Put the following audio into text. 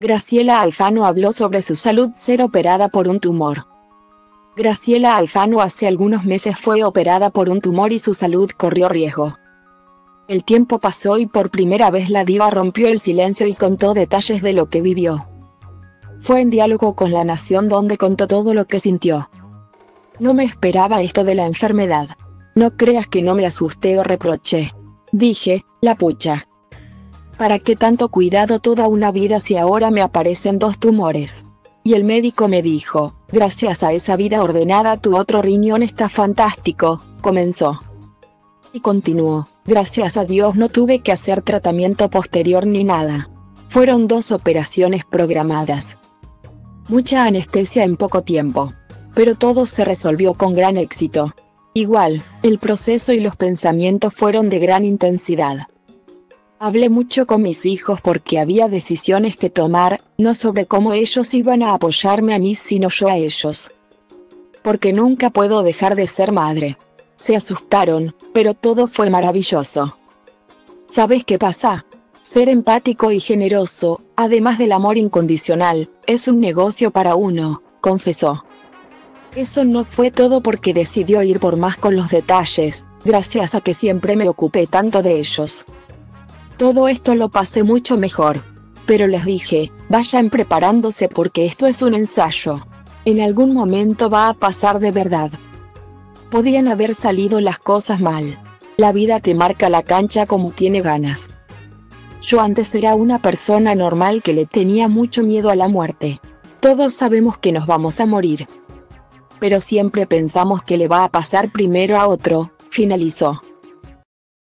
Graciela Alfano habló sobre su salud ser operada por un tumor. Graciela Alfano hace algunos meses fue operada por un tumor y su salud corrió riesgo. El tiempo pasó y por primera vez la diva rompió el silencio y contó detalles de lo que vivió. Fue en diálogo con La Nación donde contó todo lo que sintió. No me esperaba esto de la enfermedad. No creas que no me asusté o reproché. Dije, la pucha. ¿Para qué tanto cuidado toda una vida si ahora me aparecen dos tumores? Y el médico me dijo, gracias a esa vida ordenada tu otro riñón está fantástico, comenzó. Y continuó, gracias a Dios no tuve que hacer tratamiento posterior ni nada. Fueron dos operaciones programadas. Mucha anestesia en poco tiempo. Pero todo se resolvió con gran éxito. Igual, el proceso y los pensamientos fueron de gran intensidad. Hablé mucho con mis hijos porque había decisiones que tomar, no sobre cómo ellos iban a apoyarme a mí sino yo a ellos. Porque nunca puedo dejar de ser madre. Se asustaron, pero todo fue maravilloso. ¿Sabes qué pasa? Ser empático y generoso, además del amor incondicional, es un negocio para uno, confesó. Eso no fue todo porque decidió ir por más con los detalles, gracias a que siempre me ocupé tanto de ellos. Todo esto lo pasé mucho mejor. Pero les dije, vayan preparándose porque esto es un ensayo. En algún momento va a pasar de verdad. Podían haber salido las cosas mal. La vida te marca la cancha como tiene ganas. Yo antes era una persona normal que le tenía mucho miedo a la muerte. Todos sabemos que nos vamos a morir. Pero siempre pensamos que le va a pasar primero a otro, finalizó.